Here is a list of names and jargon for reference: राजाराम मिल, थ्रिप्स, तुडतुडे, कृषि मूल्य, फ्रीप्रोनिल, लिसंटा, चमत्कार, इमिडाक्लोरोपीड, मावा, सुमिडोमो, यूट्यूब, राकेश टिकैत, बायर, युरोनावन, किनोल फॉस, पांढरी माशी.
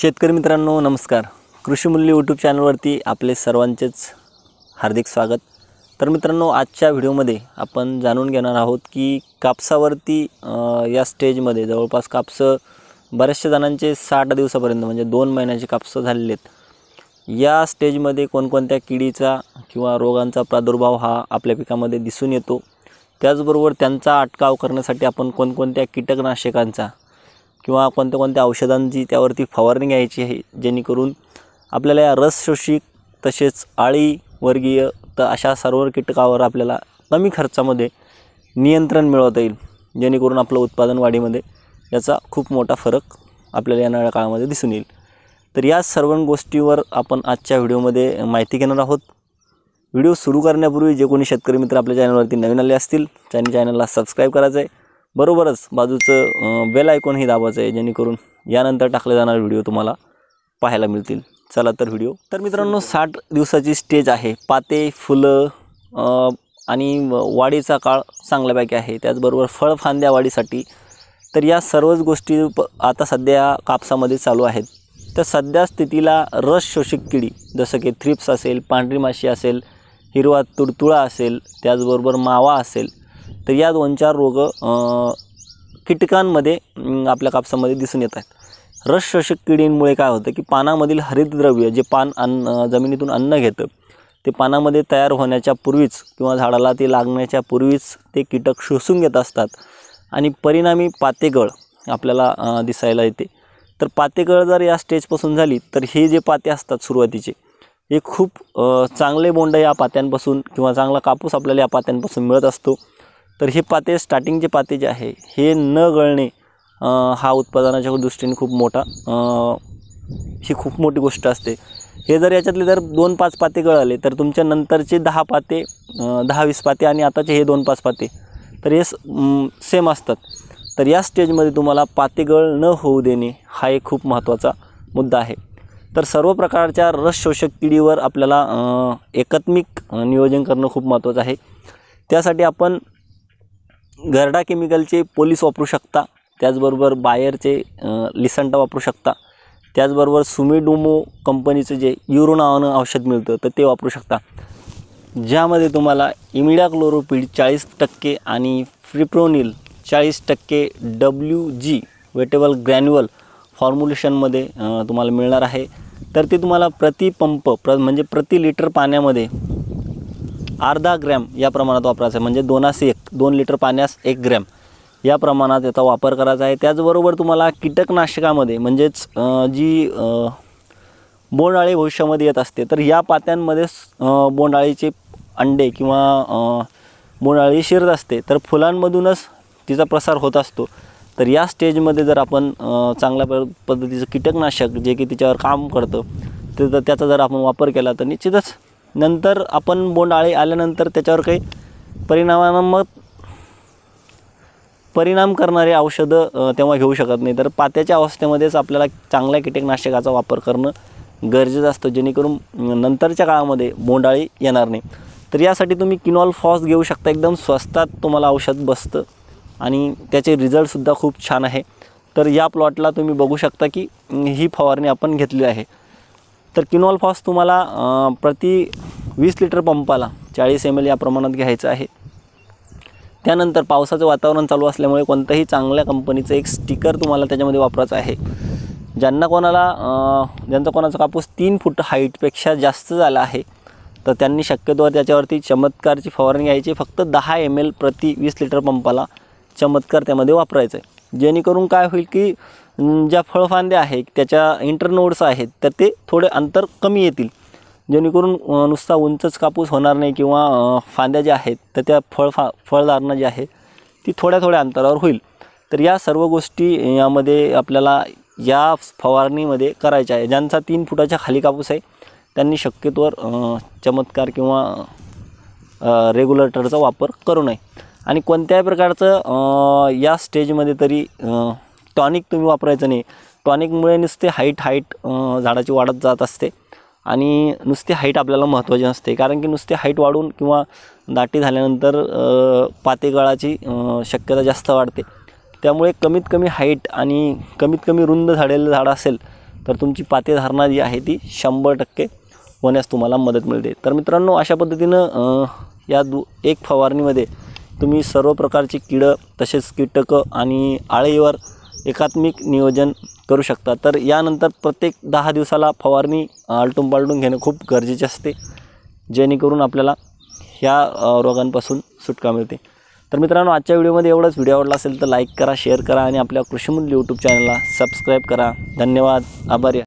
शेतकरी मित्रांनो नमस्कार. कृषि मूल्य यूट्यूब चॅनलवरती आपले सर्वांचेच हार्दिक स्वागत. तर मित्रांनो आजच्या व्हिडिओमध्ये आपण जाणून घेणार आहोत की कापसावरती या स्टेजमध्ये जवळपास कापसं बऱ्याचशा जणांचे 60 दिवसापर्यंत म्हणजे 2 महिन्याचे कापसं झालेले आहेत. या स्टेजमध्ये कोणकोणत्या किडीचा किंवा रोगांचा प्रादुर्भाव हा आपल्या पिकामध्ये दिसून येतो, त्याचबरोबर त्यांचा अटकाव करण्यासाठी आपण कोणकोणत्या कीटकनाशकांचा किंवा कोणत्या औषधांची त्यावरती फवारणी घ्यायची आहे जेणेकरून आपल्याला या रसशोषक तसेच आळी वर्गीय तर अशा सर्व कीटकांवर आपल्याला कमी खर्चामध्ये नियंत्रण मिळवता येईल, जेणेकरून आपलं उत्पादन वाढीमध्ये याचा खूप मोठा फरक आपल्याला येणाऱ्या काळामध्ये दिसून येईल. तर या सर्व गोष्टीवर आपण आजच्या व्हिडिओमध्ये माहिती घेणार आहोत. व्हिडिओ सुरू करण्यापूर्वी जे कोणी शेतकरी मित्र आपल्या चॅनलवरती नवीन आले असतील त्यांनी चॅनलला सबस्क्राईब करायचं आहे, बरोबरच बाजूचं बेल आयकॉन ही दाबायचं आहे जेणेकरून यानंतर टाकले जाणारे व्हिडिओ तुम्हाला पाहायला मिळतील. चला तर व्हिडिओ. तर मित्रांनो 60 दिवसाची स्टेज आहे. पाते, फुलं आणि वाढीचा काळ चांगल्यापैकी आहे, त्याचबरोबर फळफांद्या वाढीसाठी. तर या सर्वच गोष्टी आता सध्या कापसामध्ये चालू आहेत. तर सध्या स्थितीला रस शोषक किडी जसं की थ्रिप्स असेल, पांढरी माशी असेल, हिरवा तुडतुडा असेल, त्याचबरोबर मावा असेल, तर या 2-4 रोग कीटकांमध्ये आपल्या कापसामध्ये दिसून येत आहेत. रस शोषक किडींमुळे काय होतं की पानामधील हरितद्रव्य जे पान जमिनीतून अन्न घेतं ते पानामध्ये तयार होण्याच्या पूर्वीच किंवा झाडाला ते लागण्याच्या पूर्वीच ते कीटक शोषून घेत असतात आणि परिणामी पातेगळ आपल्याला दिसायला येते. तर पातेगळ जर या स्टेजपासून झाली तर हे जे पाते असतात सुरुवातीचे हे खूप चांगले बोंड या पात्यांपासून किंवा चांगला कापूस आपल्याला या पात्यांपासून मिळत असतो. तर हे पाते स्टार्टिंगचे पाते जे आहे हे न गळणे हा उत्पादनाच्या दृष्टीने खूप मोठा ही खूप मोठी गोष्ट असते. हे जर याच्यातले जर 2-5 पाते गळाले तर तुमच्या नंतरचे 10 पाते 10-20 पाते आणि आताचे हे 2-5 पाते तर हे सेम असतात. तर या स्टेजमध्ये तुम्हाला पातेगळ न होऊ देणे हा एक खूप महत्त्वाचा मुद्दा आहे. तर सर्व प्रकारच्या रस शोषक किडीवर आपल्याला एकात्मिक नियोजन करणं खूप महत्त्वाचं आहे. त्यासाठी आपण घरडा केमिकलचे पोलीस वापरू शकता, त्याचबरोबर बायरचे लिसंटा वापरू शकता, त्याचबरोबर सुमिडोमो कंपनीचं जे युरोनावन औषध मिळतं तर ते वापरू शकता, ज्यामध्ये तुम्हाला इमिडाक्लोरोपीड 40% आणि फ्रीप्रोनिल 40% WG वेटेबल ग्रॅन्युअल फॉर्म्युलेशनमध्ये तुम्हाला मिळणार आहे. तर ते तुम्हाला प्रतिपंप म्हणजे प्रति लिटर पाण्यामध्ये 0.5 ग्रॅम या प्रमाणात वापरायचं आहे, म्हणजे 2 लिटर पाण्यास 1 ग्रॅम या प्रमाणात याचा वापर करायचा आहे. त्याचबरोबर तुम्हाला कीटकनाशकामध्ये म्हणजेच जी बोंडअळी भविष्यामध्ये येत असते तर या पात्यांमध्ये बोंडअळीचे अंडे किंवा बोंडअळी शिरत असते तर फुलांमधूनच तिचा प्रसार होत असतो. तर या स्टेजमध्ये जर आपण चांगल्या पद्धतीचं कीटकनाशक जे की तिच्यावर काम करतं तर त्याचा जर आपण वापर केला तर निश्चितच नंतर आपण बोंडअळी आल्यानंतर त्याच्यावर काही परिणाम करणारे औषधं तेव्हा घेऊ शकत नाही. तर पात्याच्या अवस्थेमध्येच आपल्याला चांगल्या कीटकनाशकाचा वापर करणं गरजेचं असतं जेणेकरून नंतरच्या काळामध्ये बोंडअळी येणार नाही. तर यासाठी तुम्ही किनोल फॉस घेऊ शकता, एकदम स्वस्तात तुम्हाला औषध बसतं आणि त्याचे रिझल्टसुद्धा खूप छान आहे. तर या प्लॉटला तुम्ही बघू शकता की ही फवारणी आपण घेतली आहे. तर किनोल फॉस तुम्हाला प्रति 20 लिटर पंपाला 40 ml या प्रमाणात घ्यायचं आहे. त्यानंतर पावसाचं वातावरण चालू असल्यामुळे कोणत्याही चांगल्या कंपनीचं एक स्टिकर तुम्हाला त्याच्यामध्ये वापरायचं आहे. ज्यांचा कोणाचा कापूस 3 फूट हाईटपेक्षा जास्त झाला आहे तर त्यांनी शक्यतो त्याच्यावरती चमत्कारची फवारणी घ्यायची. फक्त 10 ml प्रति 20 लिटर पंपाला चमत्कार त्यामध्ये वापरायचं आहे, जेणेकरून काय होईल की ज्या फळफांद्या आहेत त्याच्या इंटरनोड्स आहेत तर ते थोडे अंतर कमी येतील, जेणेकरून नुसता उंचच कापूस होणार नाही किंवा फांद्या ज्या आहेत तर त्या फळधारणा जी आहे ती थोड्या अंतरावर होईल. तर या सर्व गोष्टी यामध्ये आपल्याला या फवारणीमध्ये करायच्या आहे. ज्यांचा 3 फुटाच्या खाली कापूस आहे त्यांनी शक्यतोवर चमत्कार किंवा रेग्युलेटरचा वापर करू नये. आणि कोणत्याही प्रकारचं या स्टेजमध्ये तरी टॉनिक तुम्ही वापरायचं नाही. टॉनिकमुळे नुसते हाईट झाडाची वाढत जात असते आणि नुसते हाईट आपल्याला महत्त्वाची नसते, कारण की नुसते हाईट वाढून किंवा दाटी झाल्यानंतर पातेगळाची शक्यता जास्त वाढते. त्यामुळे कमीत कमी हाईट आणि कमीत कमी रुंद झाडेलं झाड असेल तर तुमची पाते धारणा जी आहे ती 100% होण्यास तुम्हाला मदत मिळते। तर मित्रांनो अशा पद्धतीनं या एक फवारणीमध्ये तुम्ही सर्व प्रकारची कीड तसेच कीटक आणि आळेवर एकात्मिक नियोजन करू शकता। तर यानंतर प्रत्येक 10 दिवसाला फवारणी आलटून पालटून घेणे खूप गरजेचे असते, जेणेकरून आपल्याला ह्या रोगांपासून सुटका मिळते। तर मित्रांनो आजच्या व्हिडिओमध्ये एवढंच। व्हिडिओ आवडला असेल तर लाईक करा, शेअर करा आणि आपल्या कृषि मूल्य यूट्यूब चॅनलला सबस्क्राइब करा। धन्यवाद, आभारी।